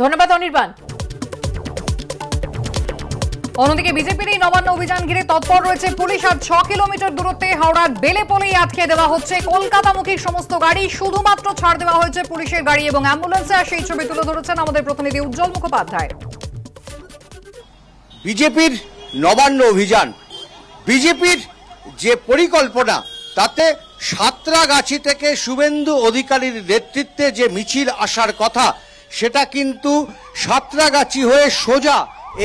ধন্যবাদ অনির্বাণ। অন্যদিকে বিজেপির এই নবান্ন অভিযান ঘিরে তৎপর রয়েছে পুলিশ। আর 6 কিলোমিটার দূরত্বে হাওড়ার বেলেপোলেই আটকে দেওয়া হচ্ছে কলকাতামুখী সমস্ত গাড়ি, শুধুমাত্র ছাড় দেওয়া হয়েছে পুলিশের গাড়ি এবং অ্যাম্বুলেন্সে। আর সেই ছবি তুলে ধরেছেন আমাদের প্রতিনিধি উজ্জ্বল মুখোপাধ্যায়। বিজেপির নবান্ন অভিযান, বিজেপির যে পরিকল্পনা, তাতে সাঁতরাগাছি থেকে শুভেন্দু অধিকারীর নেতৃত্বে যে মিছিল আসার কথা, সেটা কিন্তু সাঁতরাগাছি হয়ে সোজা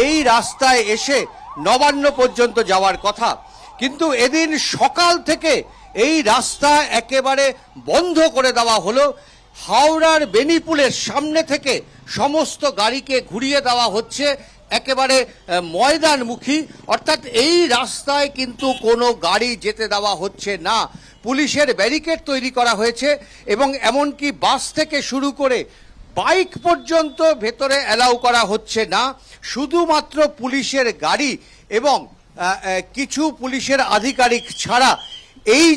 এই রাস্তায় এসে নবান্ন পর্যন্ত যাওয়ার কথা। কিন্তু এদিন সকাল থেকে এই রাস্তা একেবারে বন্ধ করে দেওয়া হলো। হাওড়ার বেনিপুলের সামনে থেকে সমস্ত গাড়িকে ঘুরিয়ে দেওয়া হচ্ছে একেবারে ময়দানমুখী, অর্থাৎ এই রাস্তায় কিন্তু কোনো গাড়ি যেতে দেওয়া হচ্ছে না। পুলিশের ব্যারিকেড তৈরি করা হয়েছে এবং এমনকি বাস থেকে শুরু করে বাইক পর্যন্ত ভেতরে অ্যালাউ করা হচ্ছে না। শুধুমাত্র পুলিশের গাড়ি এবং কিছু পুলিশের আধিকারিক ছাড়া এই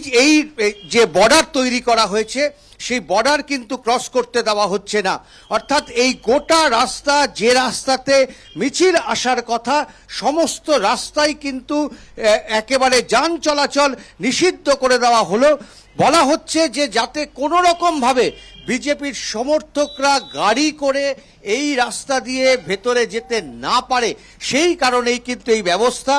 যে বর্ডার তৈরি করা হয়েছে, সেই বর্ডার কিন্তু ক্রস করতে দেওয়া হচ্ছে না। অর্থাৎ এই গোটা রাস্তা, যে রাস্তাতে মিছিল আসার কথা, সমস্ত রাস্তায় কিন্তু একেবারে যান চলাচল নিষিদ্ধ করে দেওয়া হলো। বলা হচ্ছে যে যাতে কোনো রকমভাবে বিজেপির সমর্থকরা গাড়ি করে এই রাস্তা দিয়ে ভেতরে যেতে না পারে, সেই কারণেই কিন্তু এই ব্যবস্থা।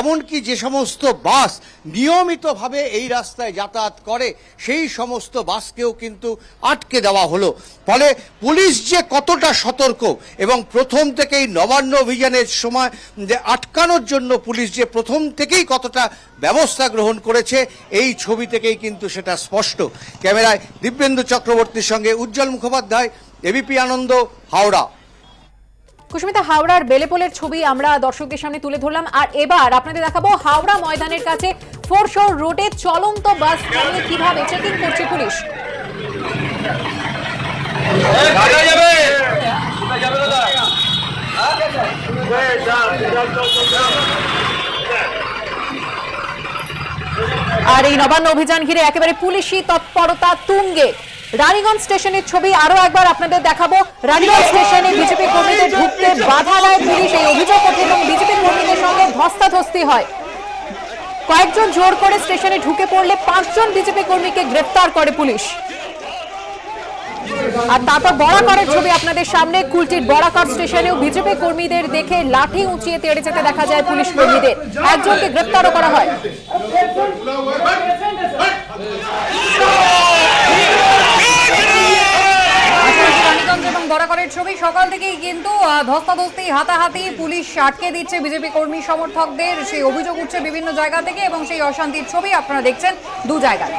এমনকি যে সমস্ত বাস নিয়মিতভাবে এই রাস্তায় যাতায়াত করে, সেই সমস্ত বাসকেও কিন্তু আটকে দেওয়া হলো। ফলে পুলিশ যে কতটা সতর্ক এবং প্রথম থেকেই নবান্ন অভিযানের সময় যে আটকানোর জন্য পুলিশ যে প্রথম থেকেই কতটা ব্যবস্থা গ্রহণ করেছে, এই ছবি থেকেই কিন্তু সেটা স্পষ্ট। ক্যামেরায় দিব্যেন্দু চক্রবর্তীর সঙ্গে উজ্জ্বল মুখোপাধ্যায়, এবিপি আনন্দ, হাওড়া। কুসুমিতা, হাওড়ার বেলেপোলের ছবি আমরা দর্শকদের সামনে তুলে ধরলাম। আর এবার আপনাদের দেখাবো হাওড়া ময়দানের কাছে ফোরশোর রোডে চলন্ত বাস থামিয়ে কিভাবে চেকিং করছে পুলিশ। আর এই নবান্ন অভিযান ঘিরে একেবারে পুলিশি তৎপরতা তুঙ্গে। রানীগঞ্জ স্টেশনের ছবি আরো একবার আপনাদের দেখাবো। রানীগঞ্জ স্টেশনে বিজেপি কর্মীদের ঢুকতে বাধা দেয় পুলিশ, এই অভিযোগ ওঠে এবং বিজেপি কর্মীদের সঙ্গে ধস্তাধস্তি হয়। কয়েকজন জোর করে স্টেশনে ঢুকে পড়লে 5 জন বিজেপি কর্মীকে গ্রেফতার করে পুলিশ। আর তারপর বরাকরের ছবি আপনাদের সামনে। কুলটির বরাকর স্টেশনেও বিজেপি কর্মীদের দেখে লাঠি উঁচিয়ে তেড়ে যেতে দেখা যায় পুলিশ কর্মীদের, একজনকে গ্রেফতারও করা হয়। এবং বরাকরের ছবি, সকাল থেকেই কিন্তু ধস্তাধস্তি, হাতাহাতি, পুলিশ আটকে দিচ্ছে বিজেপি কর্মী সমর্থকদের, সেই অভিযোগ উঠছে বিভিন্ন জায়গা থেকে এবং সেই অশান্তির ছবি আপনারা দেখছেন 2 জায়গায়।